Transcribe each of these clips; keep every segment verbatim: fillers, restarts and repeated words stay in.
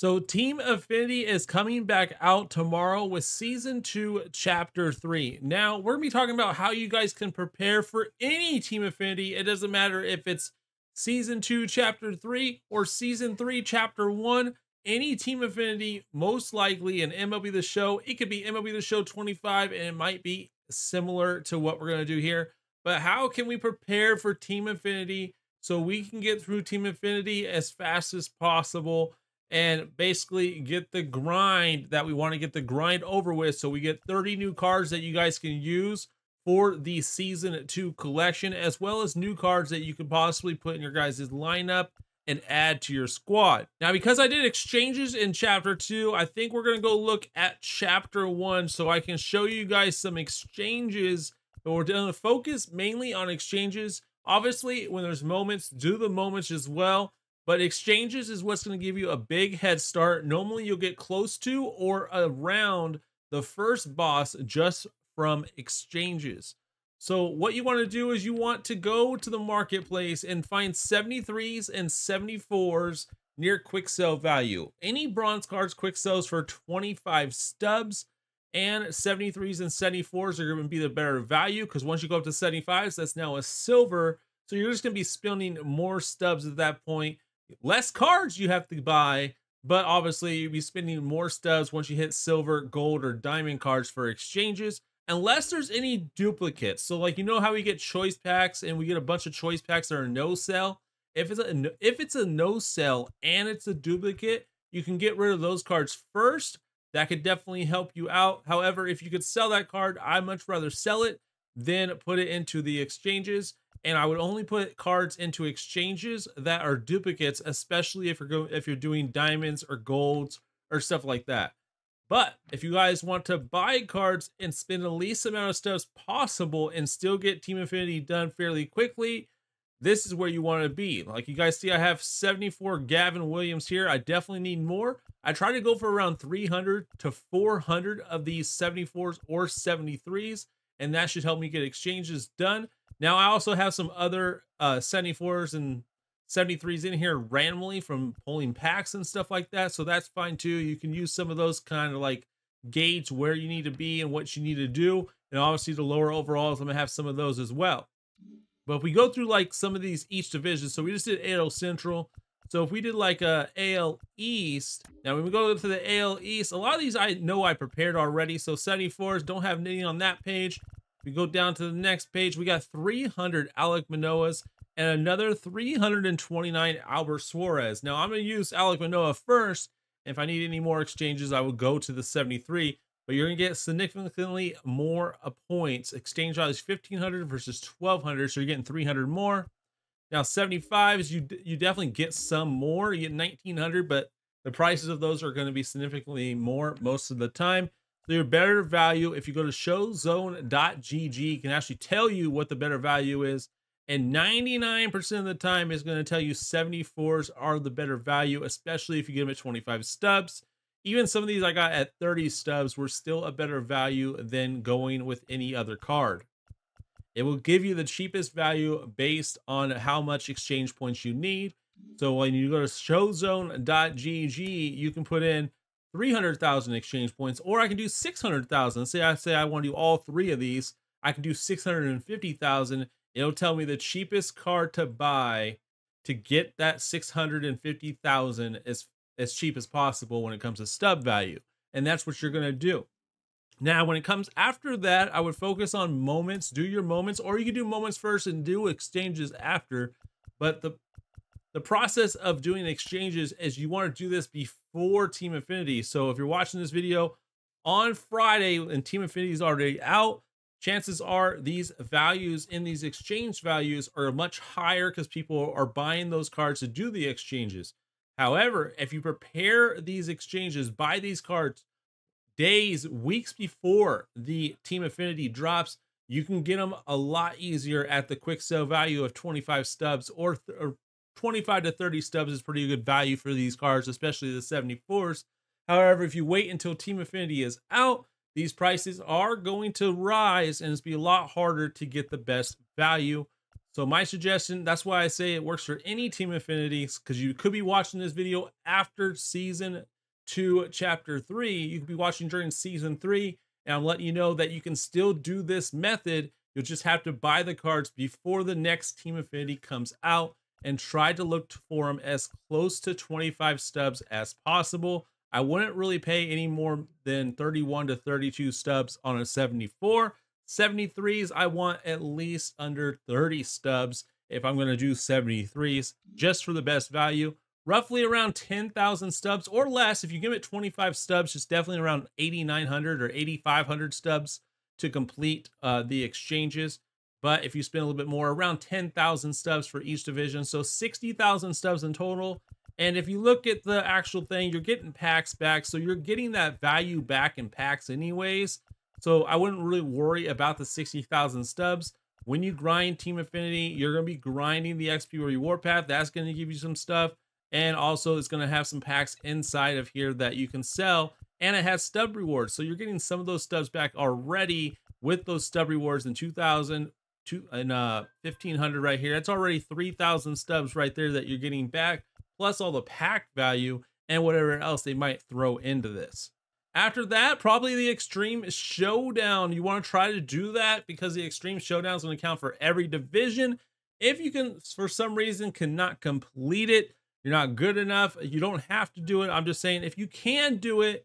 So Team Affinity is coming back out tomorrow with Season two, Chapter three. Now, we're going to be talking about how you guys can prepare for any Team Affinity. It doesn't matter if it's Season two, Chapter three, or Season three, Chapter one. Any Team Affinity, most likely in M L B The Show. It could be M L B The Show twenty-five, and it might be similar to what we're going to do here. But how can we prepare for Team Affinity so we can get through Team Affinity as fast as possible? And basically get the grind that we want to get the grind over with. So we get thirty new cards that you guys can use for the Season two collection, as well as new cards that you could possibly put in your guys' lineup and add to your squad. Now, because I did exchanges in Chapter two, I think we're going to go look at Chapter one so I can show you guys some exchanges. But we're going to focus mainly on exchanges. Obviously, when there's moments, do the moments as well. But exchanges is what's going to give you a big head start. Normally you'll get close to or around the first boss just from exchanges. So what you want to do is you want to go to the marketplace and find seventy-threes and seventy-fours near quick sell value. Any bronze cards quick sells for twenty-five stubs, and seventy-threes and seventy-fours are going to be the better value, because once you go up to seventy-fives, that's now a silver. So you're just going to be spending more stubs at that point. Less cards you have to buy, but obviously you'll be spending more stubs once you hit silver, gold, or diamond cards for exchanges, unless there's any duplicates. So like, you know how we get choice packs and we get a bunch of choice packs that are no sell. If it's a if it's a no sell and it's a duplicate, you can get rid of those cards first. That could definitely help you out. However, if you could sell that card, I'd much rather sell it than put it into the exchanges. And I would only put cards into exchanges that are duplicates, especially if you're going if you're doing diamonds or golds or stuff like that. But if you guys want to buy cards and spend the least amount of stubs possible and still get Team Affinity done fairly quickly, this is where you want to be. Like you guys see, I have seventy-four Gavin Williams here. I definitely need more. I try to go for around three hundred to four hundred of these seventy-fours or seventy-threes, and that should help me get exchanges done. Now, I also have some other uh, seventy-fours and seventy-threes in here randomly from pulling packs and stuff like that. So that's fine, too. You can use some of those kind of like gauge where you need to be and what you need to do. And obviously, the lower overalls, I'm going to have some of those as well. But if we go through like some of these each division, so we just did A L Central. So if we did like a A L East, now when we go to the A L East, a lot of these I know I prepared already. So seventy-fours don't have anything on that page. We go down to the next page. We got three hundred Alec Manoas and another three hundred twenty-nine Albert Suarez. Now, I'm going to use Alec Manoa first. If I need any more exchanges, I will go to the seventy-three. But you're going to get significantly more points. Exchange value is fifteen hundred versus twelve hundred, so you're getting three hundred more. Now, seventy-fives, you, you definitely get some more. You get nineteen hundred, but the prices of those are going to be significantly more most of the time. So your better value, if you go to show zone dot G G, can actually tell you what the better value is. And ninety-nine percent of the time is going to tell you seventy-fours are the better value, especially if you give them at twenty-five stubs. Even some of these I got at thirty stubs were still a better value than going with any other card. It will give you the cheapest value based on how much exchange points you need. So when you go to show zone dot G G, you can put in three hundred thousand exchange points, or I can do six hundred thousand. Say I say I want to do all three of these. I can do six hundred fifty thousand. It'll tell me the cheapest card to buy to get that six hundred fifty thousand as, as cheap as possible when it comes to stub value. And that's what you're going to do. Now, when it comes after that, I would focus on moments. Do your moments, or you can do moments first and do exchanges after. But the The process of doing exchanges is you want to do this before Team Affinity. So if you're watching this video on Friday and Team Affinity is already out, chances are these values in these exchange values are much higher because people are buying those cards to do the exchanges. However, if you prepare these exchanges, buy these cards days, weeks before the Team Affinity drops, you can get them a lot easier at the quick sell value of twenty-five stubs, or twenty-five to thirty stubs is pretty good value for these cards, especially the seventy-fours. However, if you wait until Team Affinity is out, these prices are going to rise and it's be a lot harder to get the best value. So my suggestion, that's why I say it works for any team affinities, because you could be watching this video after season two, chapter three. You could be watching during season three, and I'm letting you know that you can still do this method. You'll just have to buy the cards before the next team affinity comes out and try to look for them as close to twenty-five stubs as possible. I wouldn't really pay any more than thirty-one to thirty-two stubs on a seventy-four. seventy-threes, I want at least under thirty stubs if I'm going to do seventy-threes just for the best value. Roughly around ten thousand stubs or less. If you give it twenty-five stubs, just definitely around eighty-nine hundred or eighty-five hundred stubs to complete uh, the exchanges. But if you spend a little bit more, around ten thousand stubs for each division. So sixty thousand stubs in total. And if you look at the actual thing, you're getting packs back. So you're getting that value back in packs anyways. So I wouldn't really worry about the sixty thousand stubs. When you grind Team Affinity, you're going to be grinding the X P reward path. That's going to give you some stuff. And also it's going to have some packs inside of here that you can sell. And it has stub rewards. So you're getting some of those stubs back already with those stub rewards in two thousand. And uh, fifteen hundred right here. That's already three thousand stubs right there that you're getting back, plus all the pack value and whatever else they might throw into this. After that, probably the Extreme Showdown. You want to try to do that because the Extreme Showdown is going to count for every division. If you can, for some reason, cannot complete it, you're not good enough, you don't have to do it. I'm just saying if you can do it,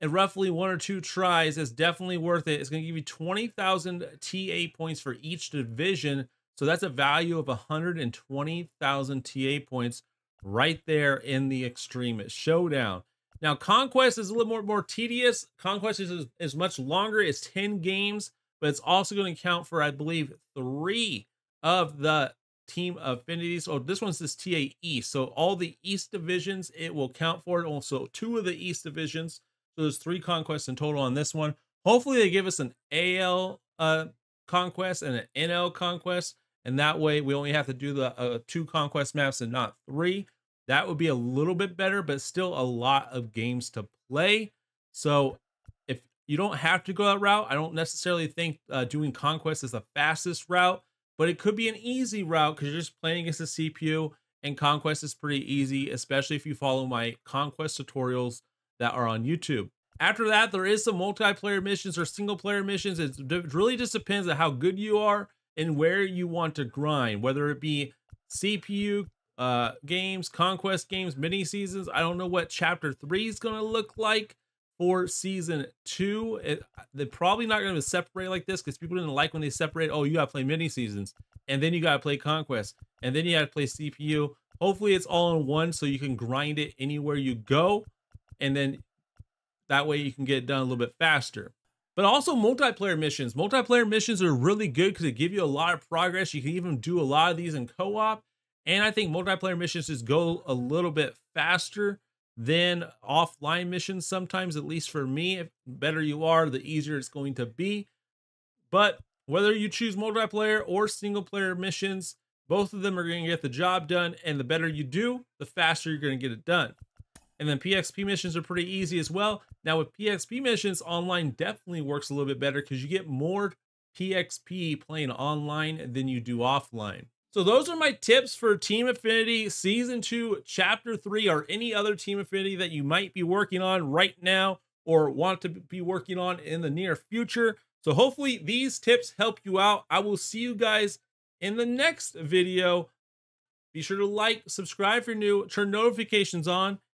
and roughly one or two tries, is definitely worth it. It's going to give you twenty thousand T A points for each division. So that's a value of one hundred twenty thousand T A points right there in the Extreme Showdown. Now, Conquest is a little more, more tedious. Conquest is, is much longer. It's ten games, but it's also going to count for, I believe, three of the team affinities. Oh, this one's this T A East. So all the East divisions, it will count for it. Also, two of the East divisions. So there's three conquests in total on this one. Hopefully they give us an A L uh, conquest and an N L conquest. And that way we only have to do the uh, two conquest maps and not three. That would be a little bit better, but still a lot of games to play. So if you don't have to go that route, I don't necessarily think uh, doing conquest is the fastest route, but it could be an easy route because you're just playing against the C P U, and conquest is pretty easy, especially if you follow my conquest tutorials that are on YouTube. After that, there is some multiplayer missions or single player missions. It really just depends on how good you are and where you want to grind, whether it be C P U uh, games, conquest games, mini seasons. I don't know what chapter three is going to look like for season two. It, they're probably not going to separate like this because people didn't like when they separate. Oh, you got to play mini seasons, and then you got to play conquest, and then you got to play C P U. Hopefully it's all in one so you can grind it anywhere you go. And then that way you can get it done a little bit faster. But also multiplayer missions. Multiplayer missions are really good because they give you a lot of progress. You can even do a lot of these in co-op. And I think multiplayer missions just go a little bit faster than offline missions sometimes, at least for me. If the better you are, the easier it's going to be. But whether you choose multiplayer or single player missions, both of them are going to get the job done. And the better you do, the faster you're going to get it done. And then P X P missions are pretty easy as well. Now with P X P missions, online definitely works a little bit better because you get more P X P playing online than you do offline. So those are my tips for Team Affinity Season two, Chapter three, or any other Team Affinity that you might be working on right now or want to be working on in the near future. So hopefully these tips help you out. I will see you guys in the next video. Be sure to like, subscribe if you're new, turn notifications on,